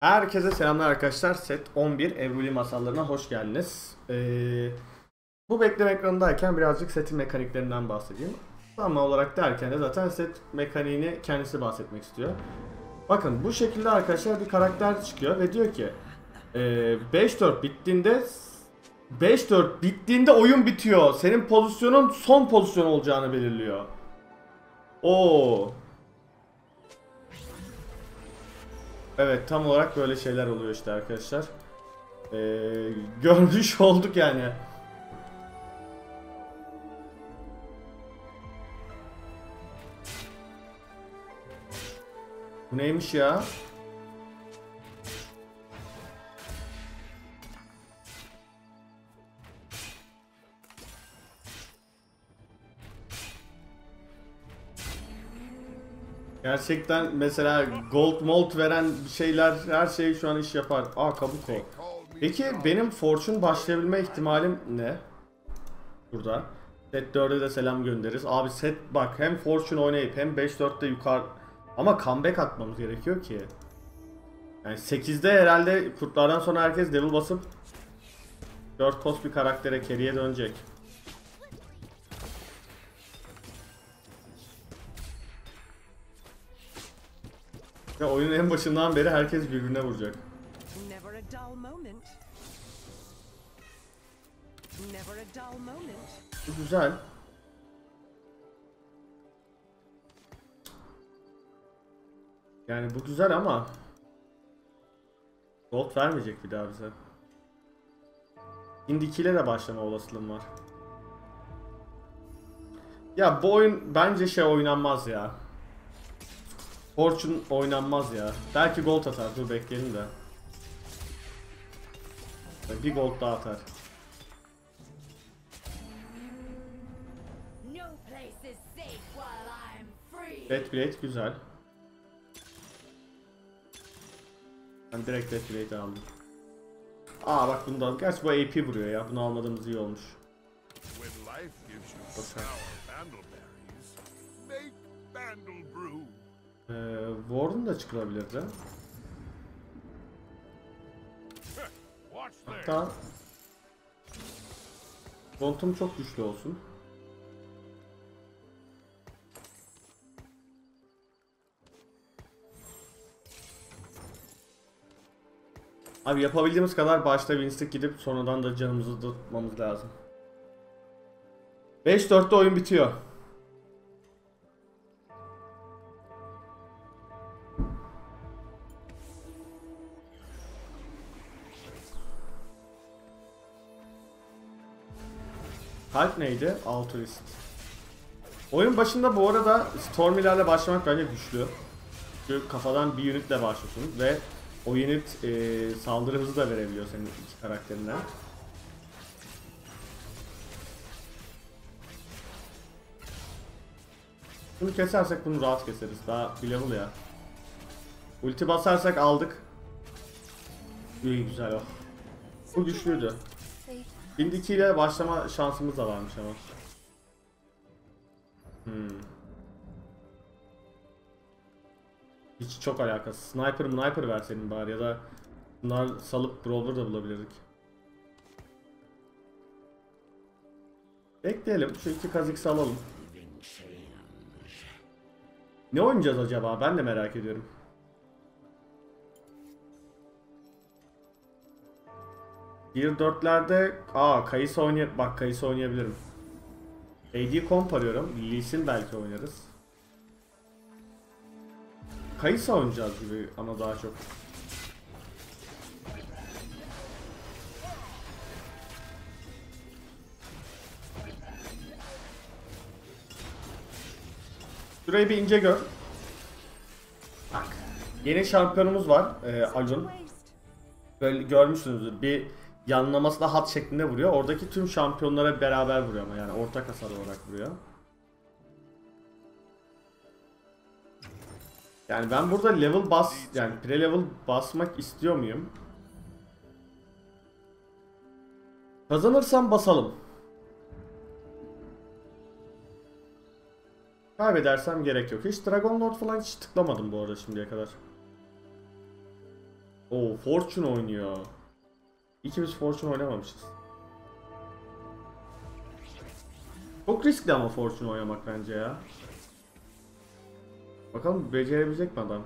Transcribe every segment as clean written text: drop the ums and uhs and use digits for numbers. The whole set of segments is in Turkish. Herkese selamlar arkadaşlar. Set 11 Ebruli masallarına hoş geldiniz. Bu bekleme ekranındayken birazcık setin mekaniklerinden bahsedeyim. Tam olarak derken de zaten set mekaniğini kendisi bahsetmek istiyor. Bakın bu şekilde arkadaşlar bir karakter çıkıyor ve diyor ki 5-4 bittiğinde 5-4 bittiğinde oyun bitiyor. Senin pozisyonun son pozisyon olacağını belirliyor. Oo. Evet, tam olarak böyle şeyler oluyor işte arkadaşlar. Görmüş olduk yani. Bu neymiş ya? Gerçekten mesela gold mold veren şeyler, her şey şu an iş yapar. Aa, kabuk o. Peki benim fortune başlayabilme ihtimalim ne? Burada. Set 4'e de selam göndeririz. Abi set bak, hem fortune oynayıp hem 5-4'te yukarı. Ama comeback atmamız gerekiyor ki. Yani 8'de herhalde kurtlardan sonra herkes devil basıp 4 post bir karaktere keriye dönecek. Ya oyunun en başından beri herkes birbirine vuracak. Bu güzel. Yani bu güzel ama gold vermeyecek bir daha bize. İndikiyle de başlama olasılığım var. Ya bu oyun bence şey oynanmaz ya. Fortune oynanmaz ya. Belki gold atar. Dur bekleyelim de. Bir gold daha atar. Red Blade güzel. Ben direkt Red Blade aldım. Aa bak bunu da aldım. Gerçi bu AP vuruyor ya. Bunu almadığımız iyi olmuş. Bakın. Warden da çıkılabilirdi. Hatta kontum çok güçlü olsun. Abi yapabildiğimiz kadar başta Winston gidip sonradan da canımızı tutmamız lazım. 5-4'te oyun bitiyor. Kalp neydi? Altruist. Oyun başında bu arada Stormy'lerle başlamak bence güçlü. Çünkü kafadan bir unitle başlıyorsun ve o unit saldırı hızı da verebiliyor senin iki karakterinden. Bunu kesersek bunu rahat keseriz. Daha bir level ya. Ulti basarsak aldık. İyi, güzel o. Bu güçlüydü. Şimdiki ile başlama şansımız da varmış ama. Hiç çok alakası. Sniper verseydin bari ya da bunlar salıp brawler da bulabilirdik. Bekleyelim. Şu iki kazıksı alalım. Ne oynayacağız acaba? Ben de merak ediyorum. Gear 4'lerde Kai'Sa oynayıp bak Kai'Sa oynayabilirim. AD comp arıyorum. Lee Sin belki oynarız. Kai'Sa oynayacağız gibi ama daha çok. Şurayı bir ince gör. Bak. Yeni şampiyonumuz var. Ajun. Böyle görmüşsünüzdür. Bir yanlamasına hat şeklinde vuruyor. Oradaki tüm şampiyonlara beraber vuruyor ama yani ortak hasar olarak vuruyor. Yani ben burada level bas, yani pre-level basmak istiyor muyum? Kazanırsam basalım. Kaybedersem gerek yok. Hiç Dragon Lord falan hiç tıklamadım bu arada şimdiye kadar. Oo, Fortune oynuyor. İkimiz Fortune oynamamışız. Çok riskli ama Fortune oynamak bence ya. Bakalım becerebilecek mi adam?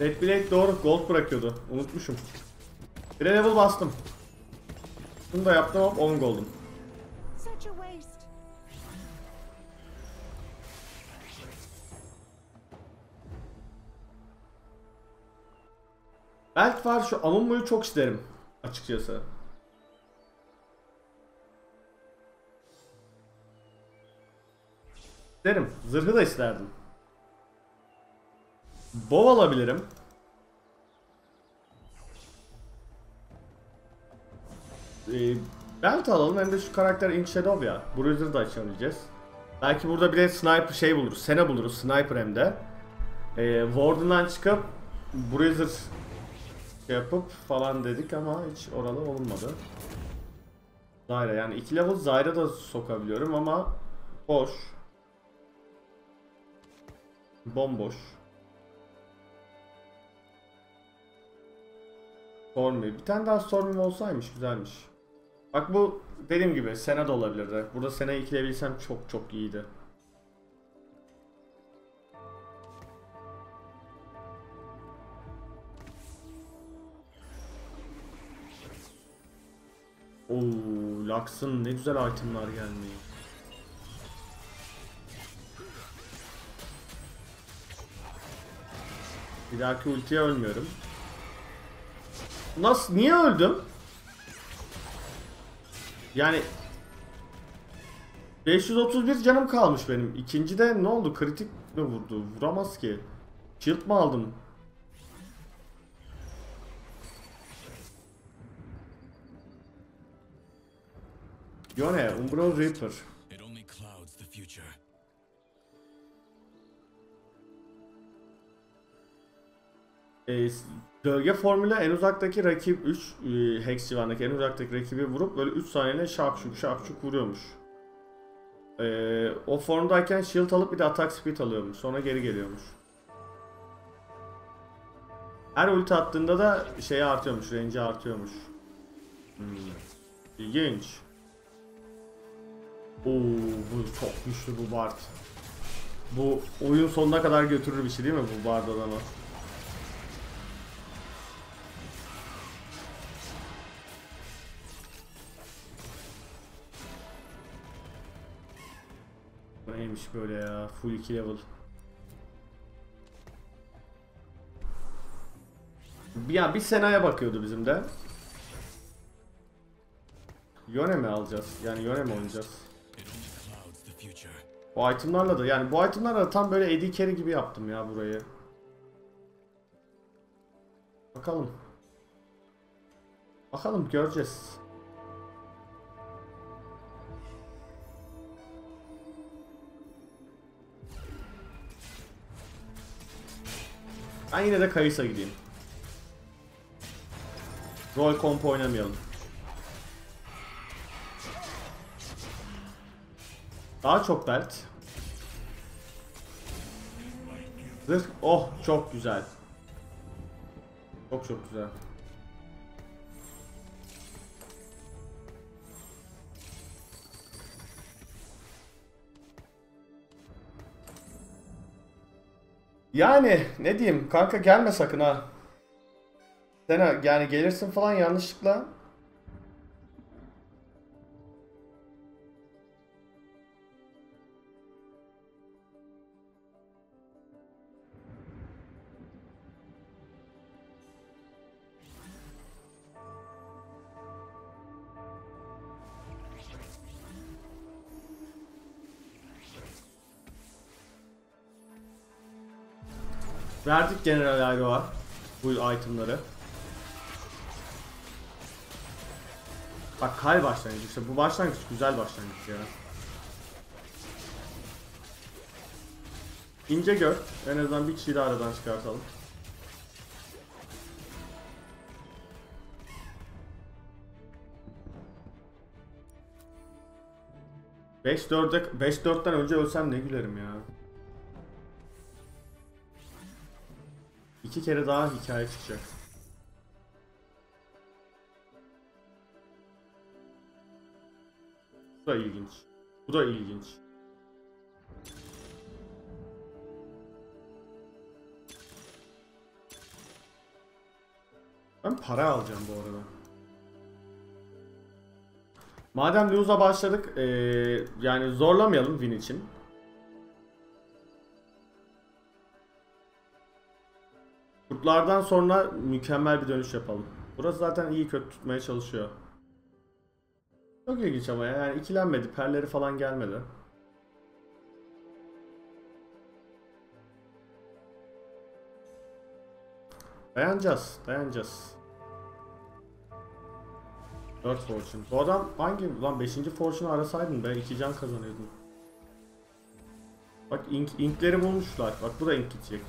Red Blade doğru gold bırakıyordu. Unutmuşum. Bir level bastım. Bunu da yaptım, hop 10 gold'um. Belt var, şu Amumu'yu çok isterim açıkçası. İsterim. Zırhı da isterdim. Bow alabilirim. Belt alalım, hem de şu karakter Ink Shadow ya. Bruiser'ı da açabileceğiz. Belki burada bir de Sniper şey buluruz. Sena buluruz. Sniper hem de. Warden'dan çıkıp Bruiser yapıp falan dedik ama hiç oralı olmadı. Zyra, yani 2 level Zyra da sokabiliyorum ama boş. Bomboş. Stormy. Bir tane daha Stormy olsaymış güzelmiş. Bak bu dediğim gibi Sena da olabilirdi. Burada Sena'yı ikileyebilsem çok çok iyiydi. Ooo, Lux'ın ne güzel itemlar gelmiyor. Bir dahaki ultiye ölmüyorum. Nasıl? Niye öldüm? Yani 531 canım kalmış benim. İkinci de ne oldu? Kritik mi vurdu? Vuramaz ki. Shield mı aldım? Yone, Umbral Reaper. Gölge formülü en uzaktaki rakip 3 hex civarındaki en uzaktaki rakibi vurup böyle 3 saniyede şapşuk şapşuk vuruyormuş. O formdayken shield alıp bir de attack speed alıyormuş. Sonra geri geliyormuş. Her ulti attığında da şeyi artıyormuş, range'i artıyormuş. İlginç. Oo, bu çok güçlü bu Bard. Bu oyun sonuna kadar götürür bir şey değil mi bu Bard adamı? Neymiş böyle ya, full 2 level. Ya bir Sena'ya bakıyordu bizim de. Yone mi alacağız? Yani Yone mi oynayacağız? Bu itemlarla da, yani bu itemlarla da tam böyle Eddie Carry gibi yaptım ya burayı. Bakalım. Bakalım, göreceğiz. Ben yine de Kai'Sa gideyim. Roll comp oynamayalım. Daha çok belt. Zırh. Oh, çok güzel. Çok çok güzel. Yani ne diyeyim kanka, gelme sakın ha. Sen yani gelirsin falan yanlışlıkla. Verdik General Agro'a bu itemları. Bak Kay başlangıç, işte bu başlangıç güzel başlangıç ya. İnce gör, en azından bir kişiyi de aradan çıkartalım. 5-4'ten önce ölsem ne gülerim ya. 2 kere daha hikaye çıkacak. Bu da ilginç. Bu da ilginç. Ben para alacağım bu arada. Madem lose'a başladık, yani zorlamayalım win için. Kurtlardan sonra mükemmel bir dönüş yapalım. Burası zaten iyi kötü tutmaya çalışıyor. Çok ilginç ama yani ikilenmedi, perleri falan gelmedi. Dayanacağız, dayanacağız. 4 fortune. Bu adam hangi? Lan 5. fortune'u arasaydın be, 2 can kazanıyordun. Bak inkleri bulmuşlar. Bak bu da ink gidecek.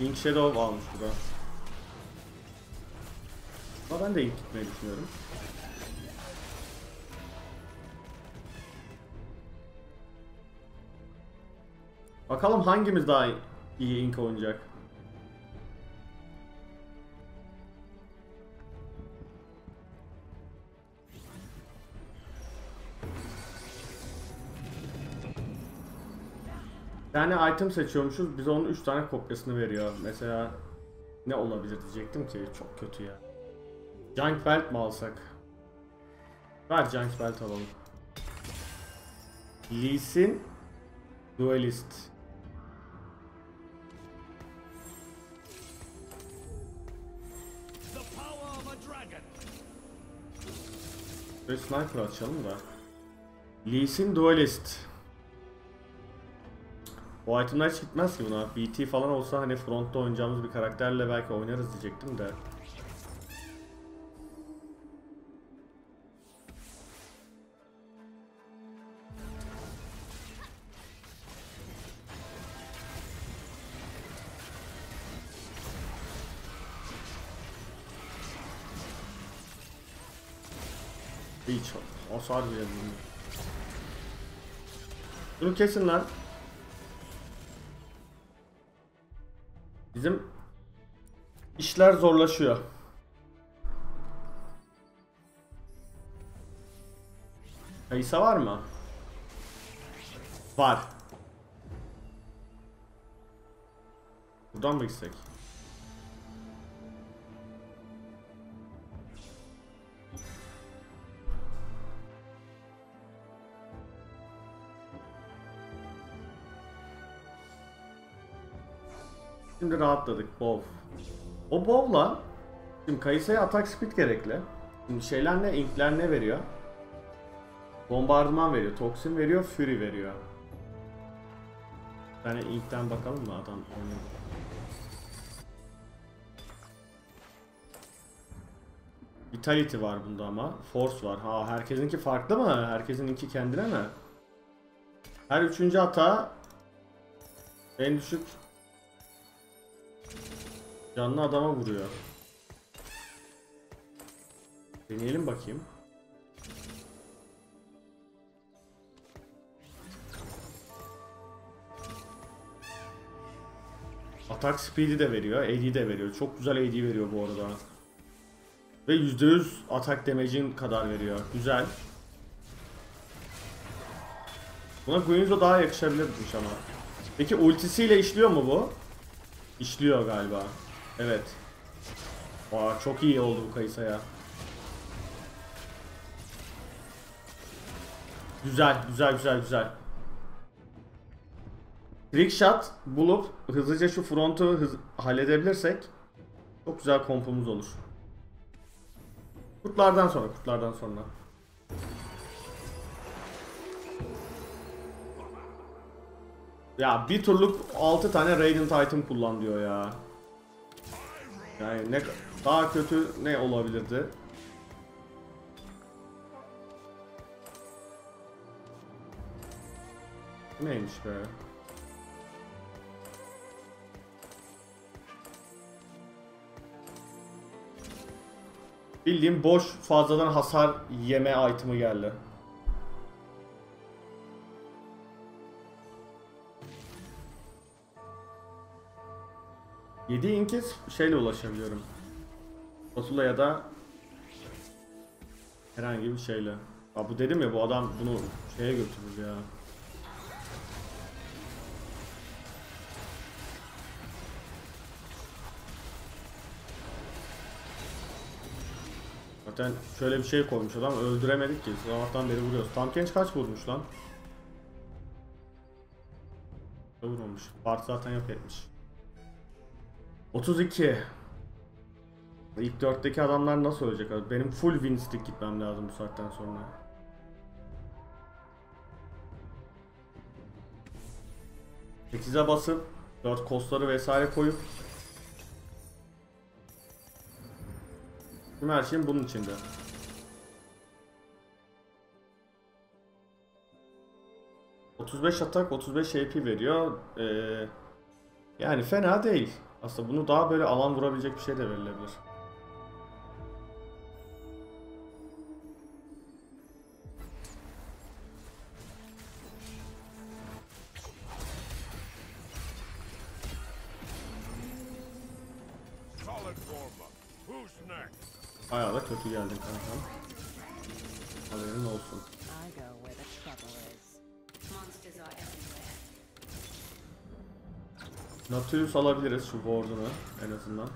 Ink Shadow almış bu da. Ama ben de ink gitmeyi düşünüyorum. Bakalım hangimiz daha iyi ink oynayacak. Yani item seçiyormuşuz, bize onun 3 tane kopyasını veriyor. Mesela ne olabilir diyecektim ki, çok kötü ya. Junkfelt mi alsak? Ver Junkfelt alalım. Lee Sin, Duelist. Böyle sniper açalım da. Lee Sin, Duelist. O itemler hiç gitmez ki buna. BT falan olsa hani frontta oynayacağımız bir karakterle belki oynarız diyecektim de. Hiç hasar bile bulmuyor. Bunu kesin lan. Bizim işler zorlaşıyor. Kai'Sa var mı? Var. Buradan mı gitsek? Şimdi rahatladık. Bov. O bovla şimdi Kai'Sa'ya atak speed gerekli. Şimdi şeyler ne? Inkler ne veriyor? Bombardman veriyor, toksin veriyor, fury veriyor. Bir tane inkten bakalım mı adam oynuyor? Vitality var bunda ama. Force var. Ha, herkesinki farklı mı? Herkesinki kendine mi? Her 3. hata en düşük canlı adama vuruyor. Deneyelim bakayım. Atak speed'i de veriyor, AD'yi de veriyor. Çok güzel AD veriyor bu arada. Ve %100 atak damage'in kadar veriyor. Güzel. Buna Guinzo daha yakışabilirmiş ama. Peki ultisiyle işliyor mu bu? İşliyor galiba. Evet. Aa, çok iyi oldu bu Kai'Sa'ya. Güzel, güzel, güzel, güzel. Trick shot bulup hızlıca şu frontu halledebilirsek çok güzel kompumuz olur. Kurtlardan sonra, kurtlardan sonra. Ya bir turluk 6 tane Raiden Titan kullan diyor ya. Yani ne daha kötü ne olabilirdi? Neymiş be? Bildiğim boş fazladan hasar yeme item'ı geldi. Yedi inki şeyle ulaşabiliyorum. Fotula ya da herhangi bir şeyle. Aa, bu dedim ya, bu adam bunu şeye götürür ya. Zaten şöyle bir şey koymuş adam, öldüremedik ki. Sabahtan beri vuruyoruz. Tom Kench kaç vurmuş lan? Vurulmuş. Bart zaten yok etmiş. 32. İlk 4'teki adamlar nasıl ölecek? Benim full winstick gitmem lazım bu saatten sonra. Tekize basıp 4 kostları vesaire koyup tüm her şeyim bunun içinde. ...35 atak, 35 AP veriyor. Yani fena değil. Aslında bunu daha böyle alan vurabilecek bir şey de verilebilir. Bayağı da kötü geldin kankam. Haberin olsun. Natrius alabiliriz şu Warden'ı en azından.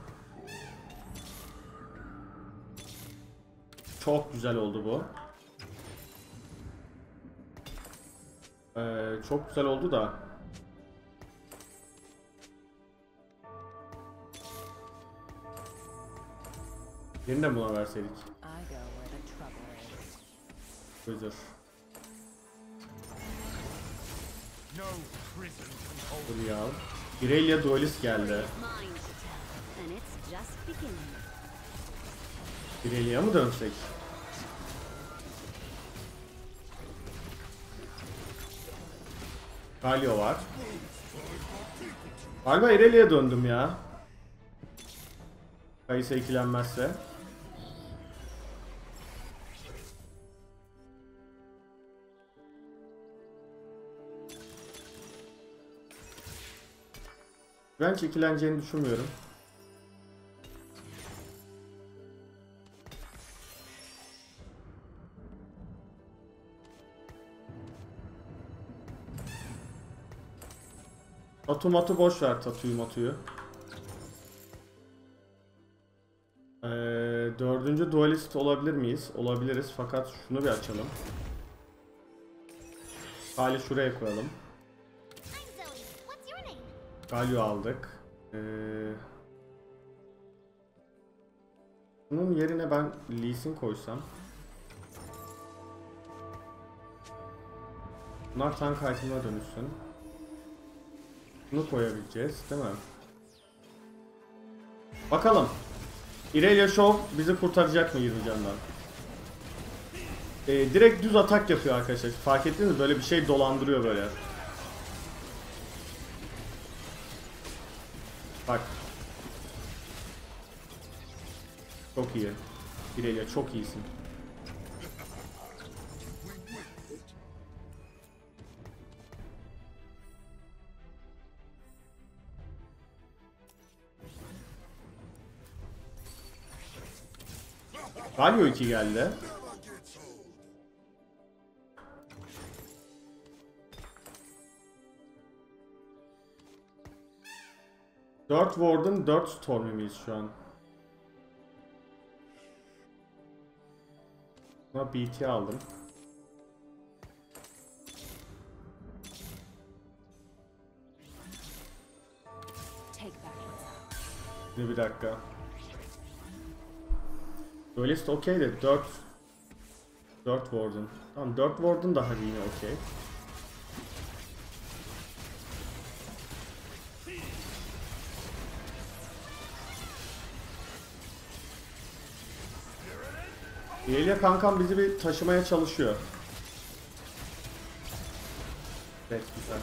Çok güzel oldu bu. Çok güzel oldu da. Yeniden buna verseydik. Bruiser. Bunu ya. Irelia Duelist geldi. Irelia mı dönsek? Galio var. Galiba Irelia'ya döndüm ya. Kai'Sa ikilenmezse. Ben çekileneceğini düşünmüyorum. Tatu matu boş ver, tatuyu matuyu. Dördüncü dualist olabilir miyiz? Olabiliriz, fakat şunu bir açalım. Hali şuraya koyalım. Galio aldık. Bunun yerine ben Lee Sin koysam. Bunlar tank item'ına dönüşsün. Bunu koyabileceğiz değil mi? Bakalım. Irelia Show bizi kurtaracak mı 20 candan? Direkt düz atak yapıyor arkadaşlar. Fark ettiniz mi? Böyle bir şey dolandırıyor böyle. Bak. Çok iyi. Irelia çok iyisin. Galio 2 geldi. Dört Warden, 4 Stormy miyiz şu an? Buna BT aldım. Bir dakika. Duelist okey de 4 Warden. Tamam, 4 Warden daha yine okey. Irelia kankam bizi bir taşımaya çalışıyor. Evet, güzel.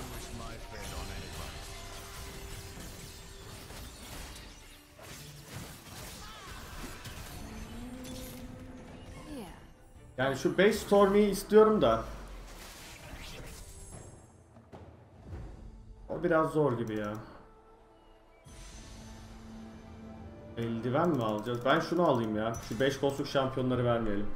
Yani şu 5 Stormy'yi istiyorum da. O biraz zor gibi ya. Eldiven mi alacağız? Ben şunu alayım ya. Şu 5 kostluk şampiyonları vermeyelim.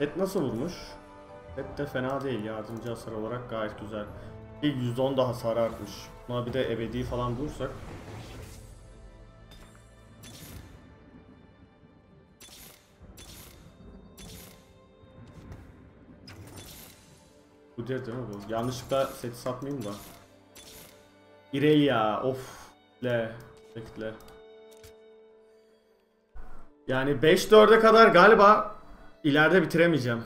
Et nasıl vurmuş? Et de fena değil. Yardımcı hasar olarak gayet güzel. İlk %10 da hasar artmış. Buna bir de ebedi falan bulursak. Bu diğer değil mi bu? Yanlışlıkla seti satmayayım da. Irelia. Of. Bekle. Yani 5-4'e kadar galiba İleride bitiremeyeceğim.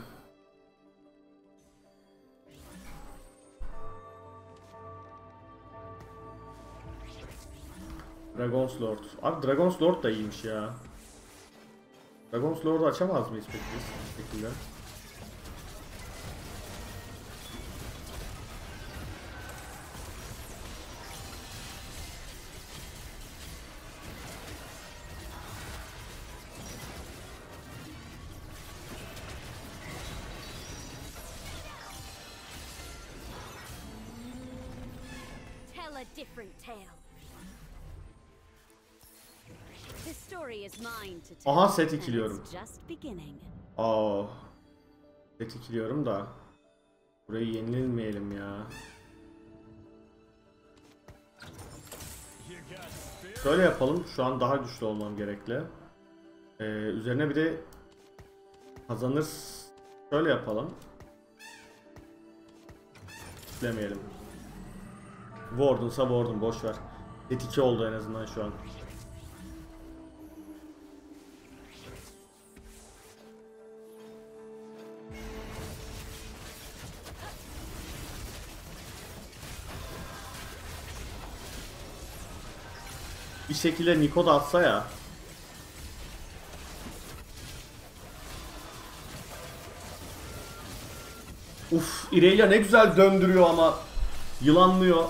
Dragon Lord. Abi Dragon Lord da iyiymiş ya. Dragon Lord'u açamaz mıyız peki biz? Şekilde. Aha set ikiliyorum. Aa, set ikiliyorum da burayı yenilmeyelim ya. Şöyle yapalım, şu an daha güçlü olmam gerekli. Üzerine bir de kazanır. Şöyle yapalım. Demeyelim. Warden'sa Warden, boşver. Set 2 oldu en azından şu an. Bir şekilde Niko da atsa ya. Uf, Irelia ne güzel döndürüyor ama yılanlıyor.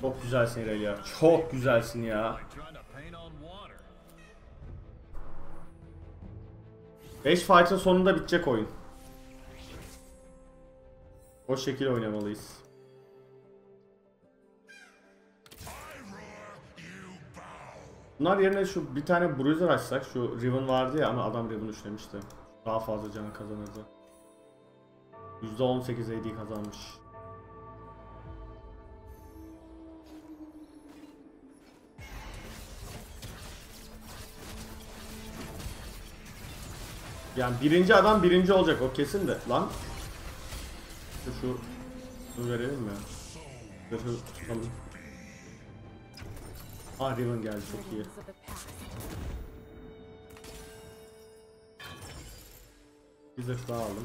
Çok güzelsin Irelia. Çok güzelsin ya. 5 fight'ın sonunda bitecek oyun. O şekilde oynamalıyız. Bunlar yerine şu bir tane Bruiser açsak, şu Riven vardı ya ama adam Riven üçlemişti. Daha fazla can kazanırdı. %18 AD kazanmış. Yani birinci adam birinci olacak o kesin de lan. Şu verelim mi? Tamam. Ah, Riven geldi, çok iyi. Bir zırh daha alalım.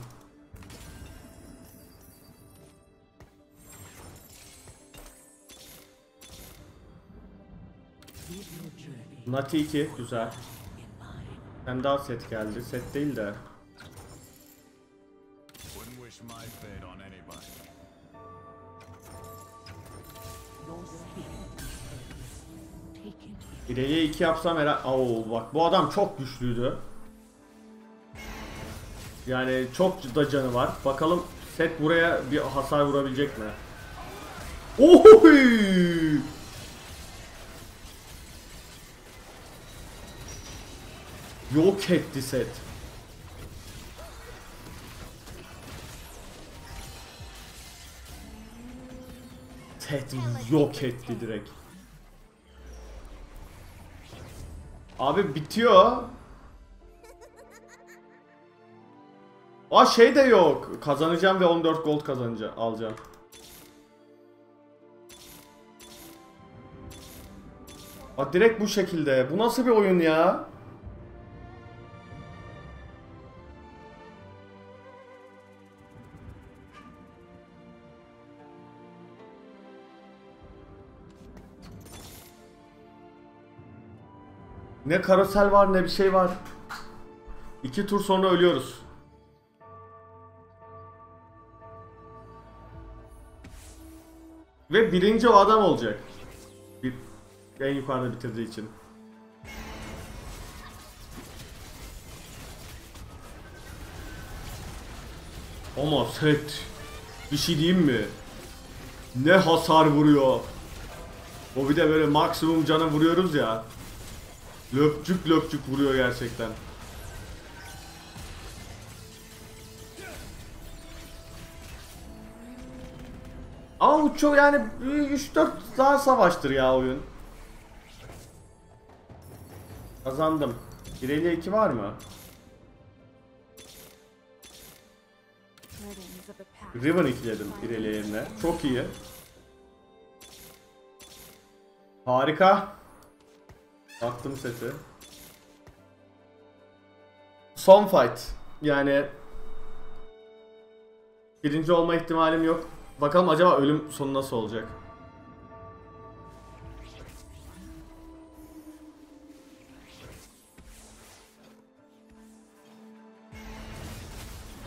Nati 2 güzel. Hem daha set geldi. Set değil de. Irelia 2 yapsam herhalde. Oo bak, bu adam çok güçlüydü. Yani çok da canı var. Bakalım set buraya bir hasar vurabilecek mi? Ohoy! Yok etti set. Set yok etti direkt. Abi bitiyor. Aa, şey de yok. Kazanacağım ve 14 gold kazanacağım, alacağım. Bak direkt bu şekilde. Bu nasıl bir oyun ya? Ne karosel var ne bir şey var. 2 tur sonra ölüyoruz. Ve birinci o adam olacak. En yukarıda bitirdiği için. Ama set, bir şey diyeyim mi? Ne hasar vuruyor. O bir de böyle maksimum canı vuruyoruz ya. Löpçük löpçük vuruyor gerçekten. Ama bu çok, yani 3-4 daha savaştır ya oyun. Kazandım. Irelia 2 var mı? Riven ikiledim Irelia yerine. Çok iyi. Harika. Attım seti. Son fight. Yani birinci olma ihtimalim yok. Bakalım acaba ölüm sonu nasıl olacak?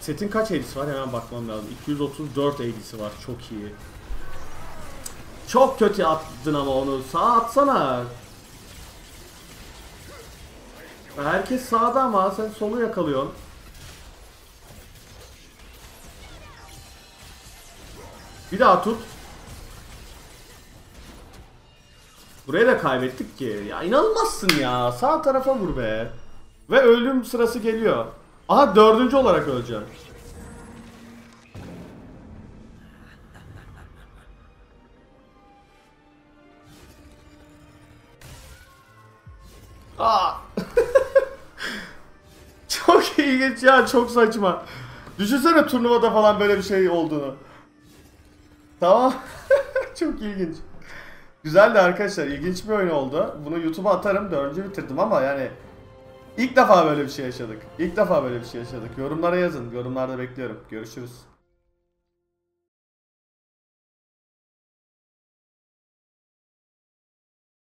Setin kaç AD'si var? Hemen bakmam lazım. 234 AD'si var. Çok iyi. Çok kötü attın ama onu. Sağa atsana. Herkes sağda ama sen solu yakalıyorsun. Bir daha tut. Buraya da kaybettik ki. Ya inanılmazsın ya. Sağ tarafa vur be. Ve ölüm sırası geliyor. Aha, dördüncü olarak öleceğim. Aa. Çok ilginç ya, çok saçma. Düşünsene turnuvada falan böyle bir şey olduğunu. Tamam. Çok ilginç. Güzeldi arkadaşlar, ilginç bir oyun oldu. Bunu YouTube'a atarım. Dördüncü bitirdim ama yani İlk defa böyle bir şey yaşadık. Yorumlara yazın. Yorumlarda bekliyorum. Görüşürüz.